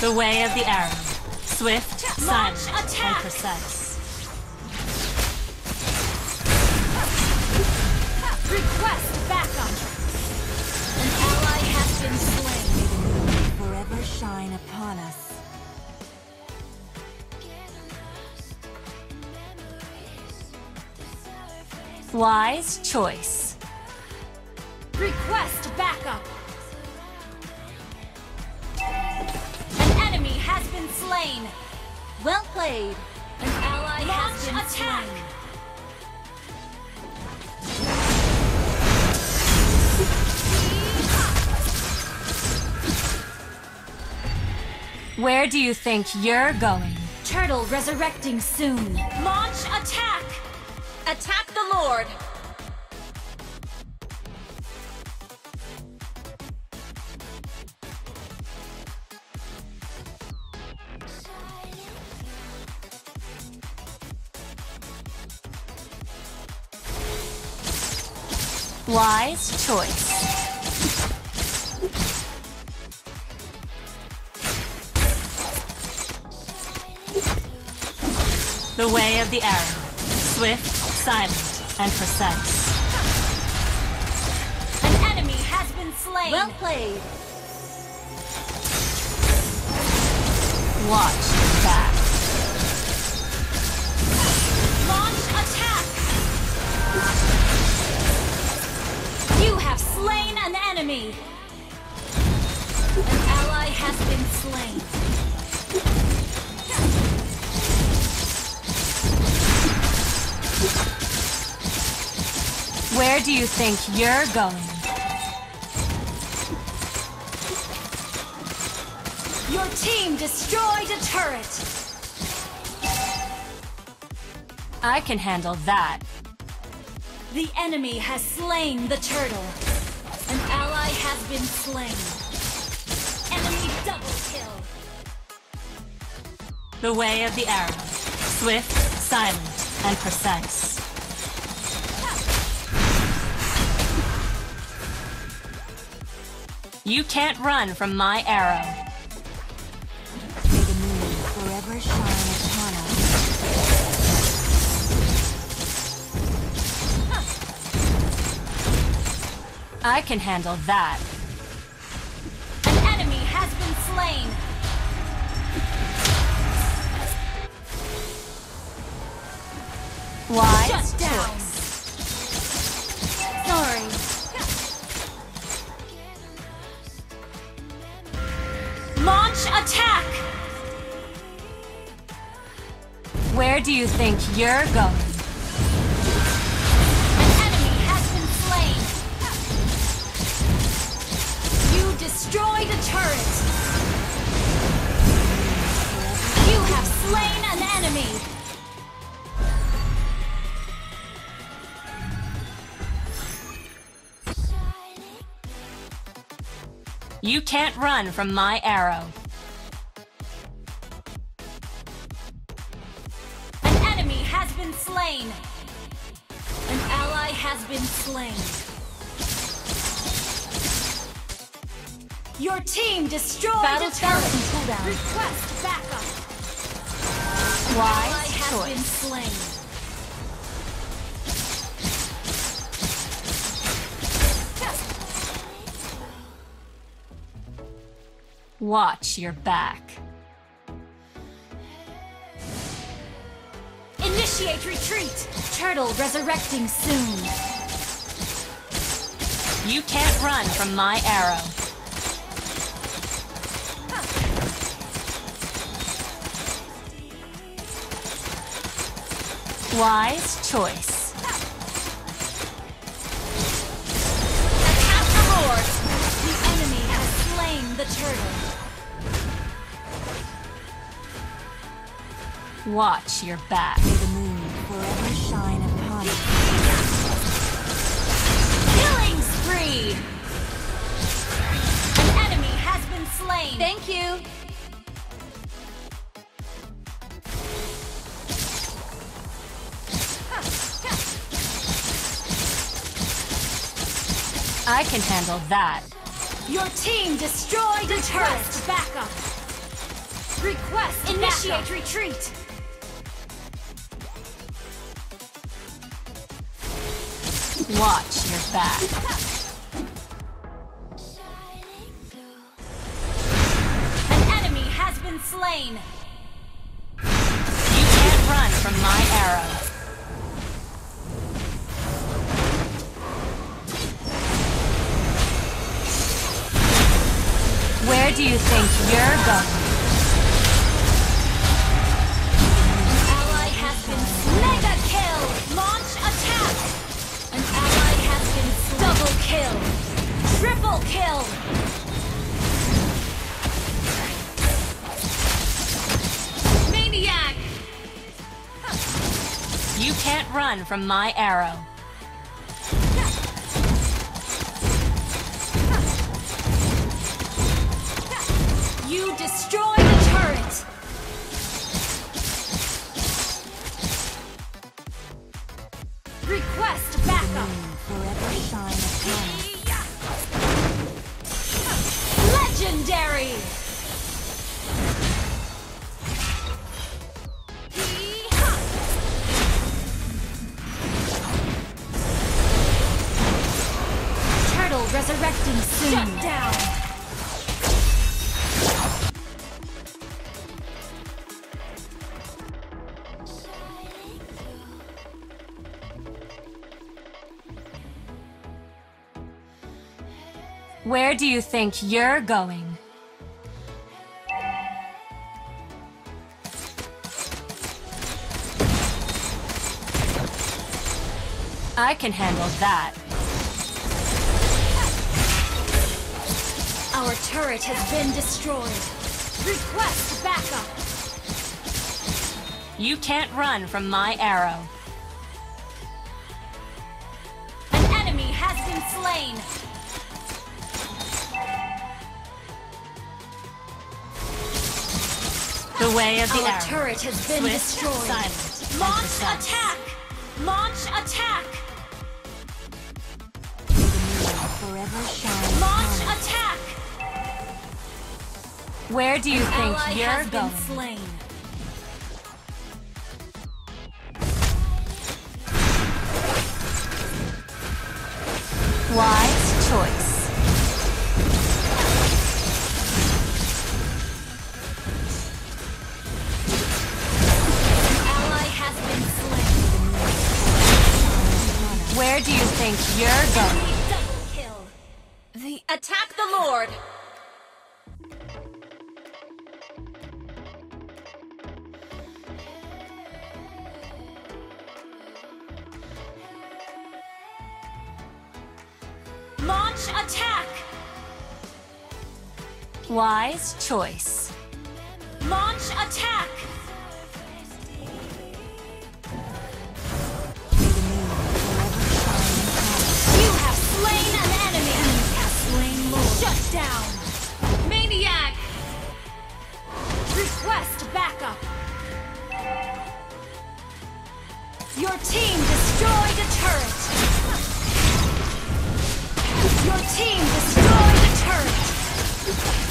The way of the arrow. Swift, silent, and precise. Request backup! An ally has been slain. Forever shine upon us. Wise choice. Request backup. An enemy has been slain. Well played. An ally has been slain. Where do you think you're going? Turtle resurrecting soon. Launch attack. Attack the Lord! Wise choice. The way of the arrow. Swift, silent, and precise. An enemy has been slain. Well played. Watch back. Launch attack. You have slain an enemy. An ally has been slain. Where do you think you're going? Your team destroyed a turret! I can handle that. The enemy has slain the turtle. An ally has been slain. Enemy double kill. The way of the arrow. Swift, silent, and precise. You can't run from my arrow. May the moon forever shine upon us. I can handle that. An enemy has been slain. Why? Shut down. Sorry. Launch attack! Where do you think you're going? An enemy has been slain! You destroyed a turret! You have slain an enemy! You can't run from my arrow. An enemy has been slain. An ally has been slain. Your team destroyed a turret. Request backup. Wise choice. An ally has been slain. Watch your back. Initiate retreat! Turtle resurrecting soon. You can't run from my arrow. Wise choice. Attack the Lord! The enemy has slain the turtle. Watch your back. May the moon forever shine upon it. Killing spree! An enemy has been slain. Thank you. I can handle that. Your team destroyed a turret. Backup. Request initiate backup. Retreat. Watch your back. An enemy has been slain. You can't run from my arrow. Where do you think you're going? An ally has been mega kill. Launch attack. An ally has been double kill. Triple kill. Maniac. You can't run from my arrow. You destroy the turret! Request backup! Forever shine upon. Legendary! Turtle resurrecting soon! Shut down! Where do you think you're going? I can handle that. Our turret has been destroyed. Request backup. You can't run from my arrow. An enemy has been slain. The way of the arrow. Our turret has been destroyed. Silent. Launch attack! Launch attack! Forever shine. Launch attack! Where do you think you're going? Slain. Wise choice. Where do you think you're going? Double kill. Attack the Lord. Launch attack. Wise choice. Launch attack. Shut down! Maniac! Request backup! Your team destroyed a turret! Your team destroyed a turret!